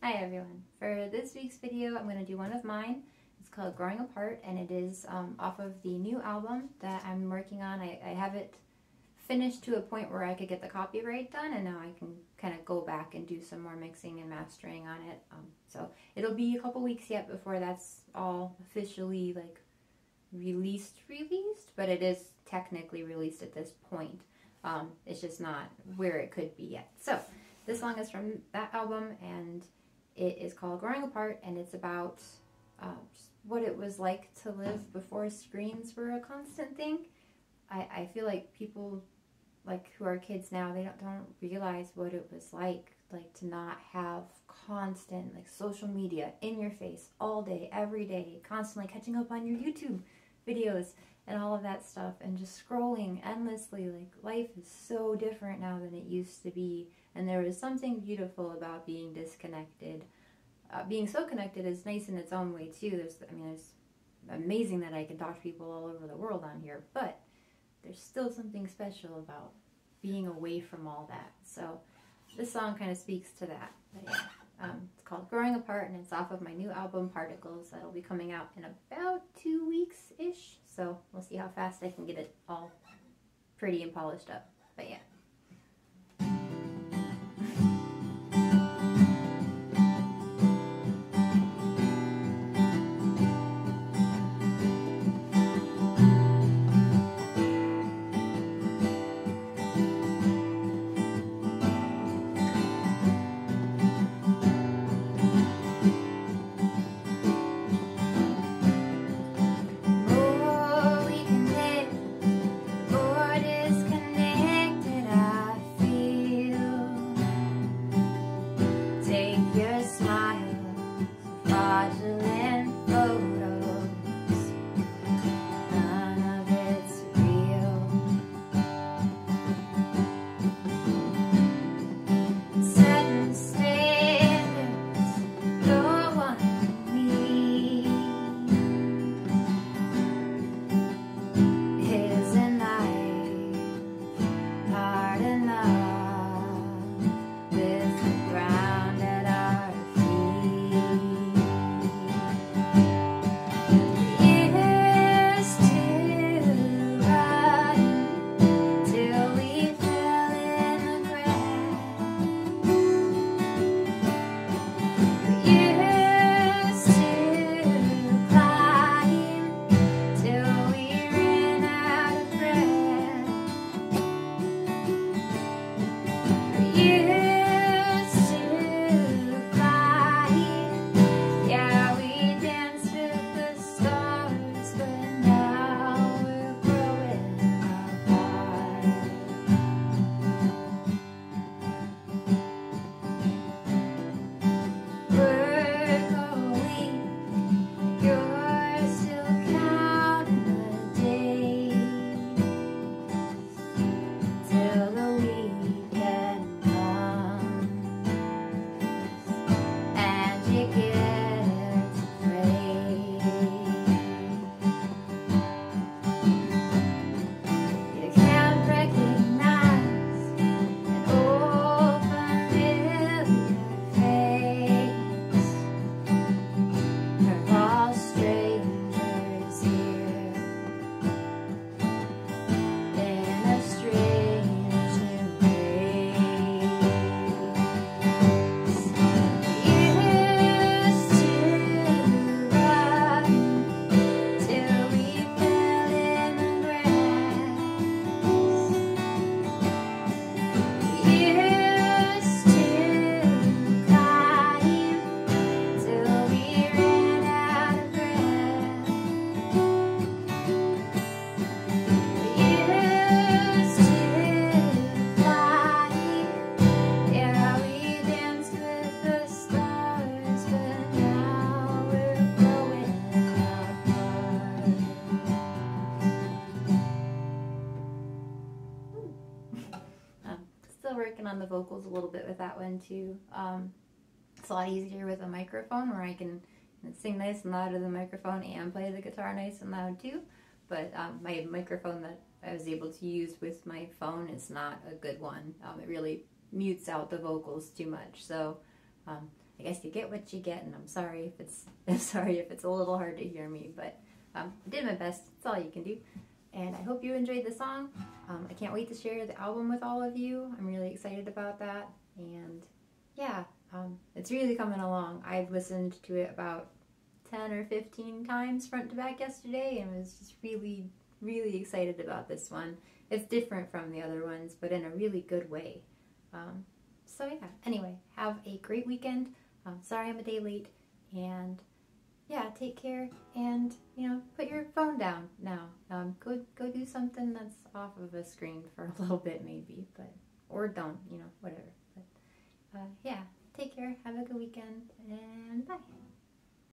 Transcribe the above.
Hi everyone. For this week's video, I'm going to do one of mine. It's called Growing Apart, and it is off of the new album that I'm working on. I have it finished to a point where I could get the copyright done, and now I can kind of go back and do some more mixing and mastering on it. So it'll be a couple weeks yet before that's all officially like released, but it is technically released at this point. It's just not where it could be yet. So this song is from that album, and it is called Growing Apart, and it's about what it was like to live before screens were a constant thing. I feel like people who are kids now, they don't realize what it was like to not have constant social media in your face all day, every day, constantly catching up on your YouTube videos and all of that stuff, and just scrolling endlessly. Life is so different now than it used to be, and there was something beautiful about being disconnected. Being so connected is nice in its own way too. It's amazing that I can talk to people all over the world on here, but there's still something special about being away from all that. So this song kind of speaks to that. But yeah, it's called Growing Apart, and it's off of my new album, Particles, that'll be coming out in about 2 weeks-ish. So we'll see how fast I can get it all pretty and polished up, but yeah. Working on the vocals a little bit with that one too. It's a lot easier with a microphone where I can sing nice and loud with the microphone and play the guitar nice and loud too, but my microphone that I was able to use with my phone is not a good one. It really mutes out the vocals too much, so I guess you get what you get, and I'm sorry if it's a little hard to hear me, but I did my best. It's all you can do. And I hope you enjoyed the song. I can't wait to share the album with all of you. I'm really excited about that. And yeah, it's really coming along. I've listened to it about 10 or 15 times front to back yesterday, and was just really, really excited about this one. It's different from the other ones, but in a really good way. So yeah, anyway, have a great weekend. Sorry I'm a day late, and yeah, take care, and you know, put your phone down now. Go do something that's off of a screen for a little bit maybe, but, or don't, you know, whatever. But yeah, take care, have a good weekend, and bye.